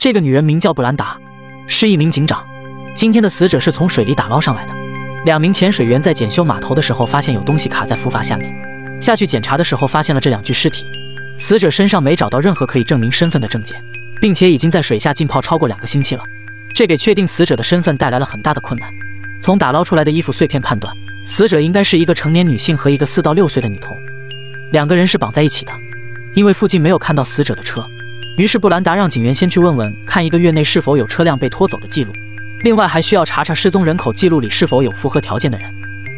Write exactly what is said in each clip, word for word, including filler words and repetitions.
这个女人名叫布兰达，是一名警长。今天的死者是从水里打捞上来的。两名潜水员在检修码头的时候，发现有东西卡在浮筏下面，下去检查的时候发现了这两具尸体。死者身上没找到任何可以证明身份的证件，并且已经在水下浸泡超过两个星期了，这给确定死者的身份带来了很大的困难。从打捞出来的衣服碎片判断，死者应该是一个成年女性和一个四到六岁的女童，两个人是绑在一起的。因为附近没有看到死者的车，于是布兰达让警员先去问问看一个月内是否有车辆被拖走的记录，另外还需要查查失踪人口记录里是否有符合条件的人。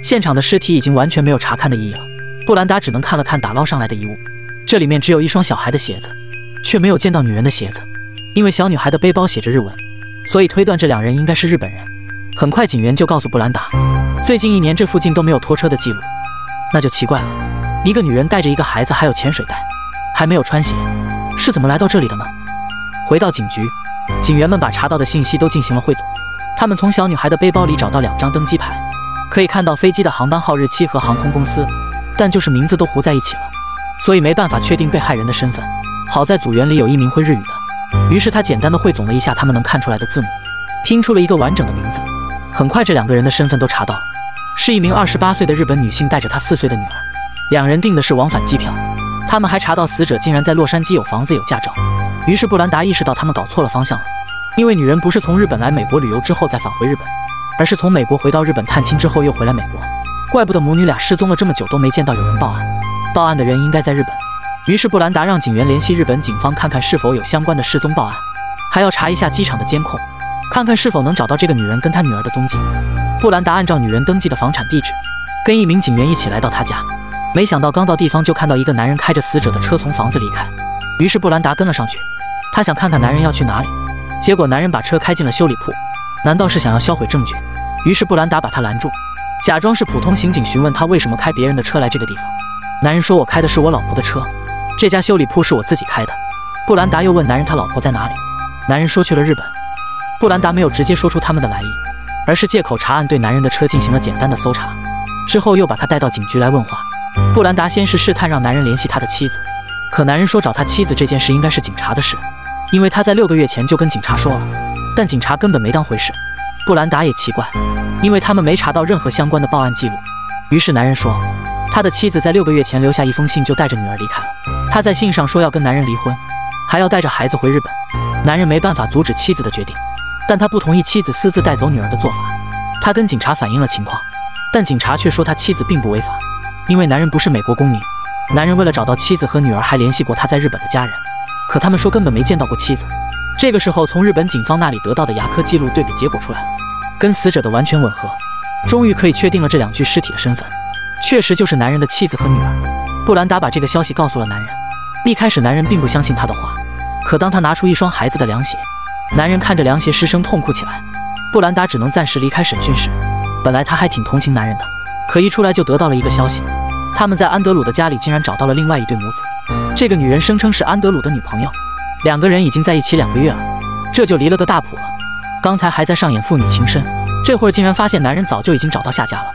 现场的尸体已经完全没有查看的意义了，布兰达只能看了看打捞上来的遗物，这里面只有一双小孩的鞋子，却没有见到女人的鞋子。因为小女孩的背包写着日文，所以推断这两人应该是日本人。很快警员就告诉布兰达，最近一年这附近都没有拖车的记录，那就奇怪了，一个女人带着一个孩子还有潜水袋，还没有穿鞋，是怎么来到这里的呢？回到警局，警员们把查到的信息都进行了汇总。他们从小女孩的背包里找到两张登机牌，可以看到飞机的航班号、日期和航空公司，但就是名字都糊在一起了，所以没办法确定被害人的身份。好在组员里有一名会日语的，于是他简单的汇总了一下他们能看出来的字母，拼出了一个完整的名字。很快这两个人的身份都查到了，是一名二十八岁的日本女性带着她四岁的女儿，两人订的是往返机票。他们还查到死者竟然在洛杉矶有房子有驾照，于是布兰达意识到他们搞错了方向了，因为女人不是从日本来美国旅游之后再返回日本，而是从美国回到日本探亲之后又回来美国，怪不得母女俩失踪了这么久都没见到有人报案，报案的人应该在日本。于是布兰达让警员联系日本警方看看是否有相关的失踪报案，还要查一下机场的监控，看看是否能找到这个女人跟她女儿的踪迹。布兰达按照女人登记的房产地址，跟一名警员一起来到她家，没想到刚到地方就看到一个男人开着死者的车从房子离开，于是布兰达跟了上去，他想看看男人要去哪里，结果男人把车开进了修理铺，难道是想要销毁证据？于是布兰达把他拦住，假装是普通刑警询问他为什么开别人的车来这个地方。男人说，我开的是我老婆的车，这家修理铺是我自己开的。布兰达又问男人他老婆在哪里，男人说去了日本。布兰达没有直接说出他们的来意，而是借口查案对男人的车进行了简单的搜查，之后又把他带到警局来问话。布兰达先是试探让男人联系他的妻子，可男人说找他妻子这件事应该是警察的事，因为他在六个月前就跟警察说了，但警察根本没当回事。布兰达也奇怪，因为他们没查到任何相关的报案记录。于是男人说，他的妻子在六个月前留下一封信，就带着女儿离开了，他在信上说要跟男人离婚，还要带着孩子回日本。男人没办法阻止妻子的决定，但他不同意妻子私自带走女儿的做法，他跟警察反映了情况，但警察却说他妻子并不违法，因为男人不是美国公民。男人为了找到妻子和女儿还联系过他在日本的家人，可他们说根本没见到过妻子。这个时候从日本警方那里得到的牙科记录对比结果出来了，跟死者的完全吻合，终于可以确定了这两具尸体的身份，确实就是男人的妻子和女儿。布兰达把这个消息告诉了男人，一开始男人并不相信他的话，可当他拿出一双孩子的凉鞋，男人看着凉鞋失声痛哭起来。布兰达只能暂时离开审讯室，本来他还挺同情男人的，可一出来就得到了一个消息，他们在安德鲁的家里竟然找到了另外一对母子，这个女人声称是安德鲁的女朋友，两个人已经在一起两个月了，这就离了个大谱了。刚才还在上演父女情深，这会儿竟然发现男人早就已经找到下家了。